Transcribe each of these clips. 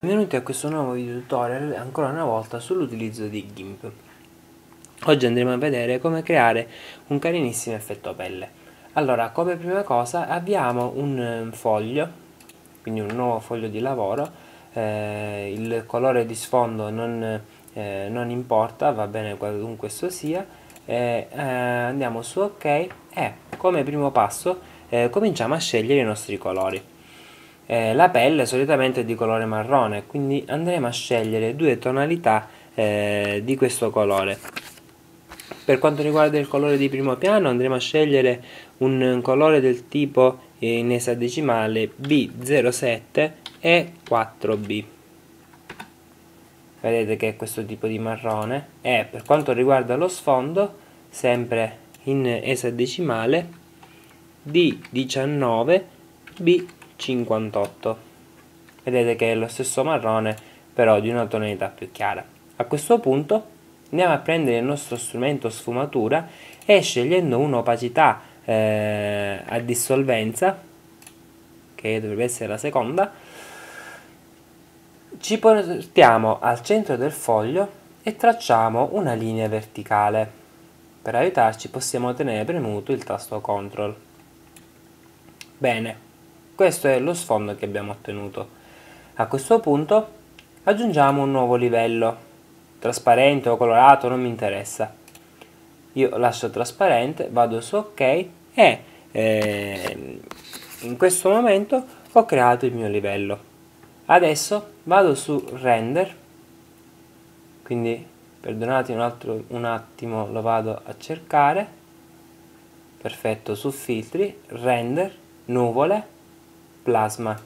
Benvenuti a questo nuovo video tutorial ancora una volta sull'utilizzo di GIMP. Oggi andremo a vedere come creare un carinissimo effetto pelle. Allora, come prima cosa abbiamo un foglio, quindi un nuovo foglio di lavoro, il colore di sfondo non importa, va bene qualunque esso sia, andiamo su ok e come primo passo cominciamo a scegliere i nostri colori. La pelle solitamente è di colore marrone, quindi andremo a scegliere due tonalità di questo colore. Per quanto riguarda il colore di primo piano andremo a scegliere un colore del tipo in esadecimale B07 e 4B. Vedete che è questo tipo di marrone. E per quanto riguarda lo sfondo, sempre in esadecimale D19 B58. Vedete che è lo stesso marrone, però di una tonalità più chiara. A questo punto andiamo a prendere il nostro strumento sfumatura e, scegliendo un'opacità a dissolvenza, che dovrebbe essere la seconda, ci portiamo al centro del foglio e tracciamo una linea verticale. Per aiutarci possiamo tenere premuto il tasto CTRL. Bene. Questo è lo sfondo che abbiamo ottenuto. A questo punto aggiungiamo un nuovo livello, trasparente o colorato, non mi interessa. Io lascio trasparente, vado su ok e in questo momento ho creato il mio livello. Adesso vado su render, quindi perdonate un attimo, lo vado a cercare. Perfetto, su filtri, render, nuvole, plasma.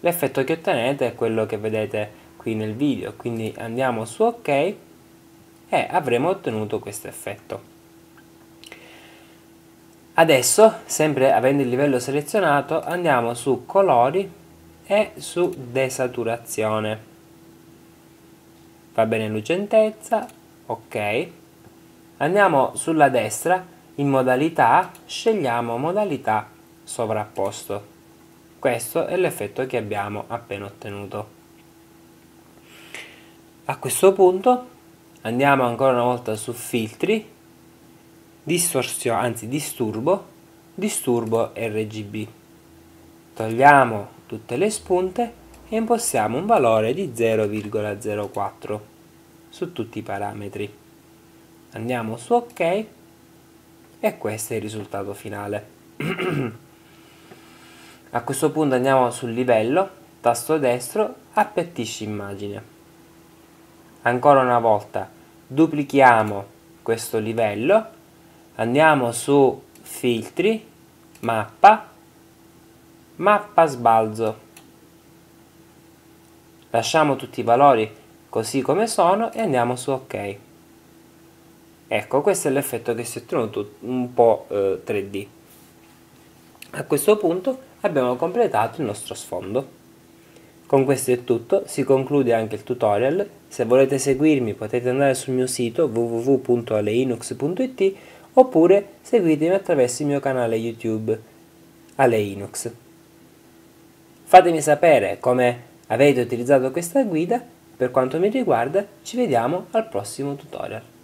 L'effetto che ottenete è quello che vedete qui nel video, quindi andiamo su ok e avremo ottenuto questo effetto. Adesso, sempre avendo il livello selezionato, andiamo su colori e su desaturazione, va bene, lucentezza, ok. Andiamo sulla destra, in modalità scegliamo modalità sovrapposto. Questo è l'effetto che abbiamo appena ottenuto. A questo punto andiamo ancora una volta su filtri, disturbo RGB. Togliamo tutte le spunte e impostiamo un valore di 0,04 su tutti i parametri. Andiamo su ok e questo è il risultato finale. A questo punto andiamo sul livello, tasto destro, appetisci immagine. Ancora una volta duplichiamo questo livello, andiamo su filtri, mappa sbalzo. Lasciamo tutti i valori così come sono e andiamo su ok. Ecco, questo è l'effetto che si è ottenuto, un po' 3D. A questo punto abbiamo completato il nostro sfondo. Con questo è tutto, si conclude anche il tutorial. Se volete seguirmi potete andare sul mio sito www.aleinux.it oppure seguitemi attraverso il mio canale YouTube Aleinux. Fatemi sapere come avete utilizzato questa guida. Per quanto mi riguarda, ci vediamo al prossimo tutorial.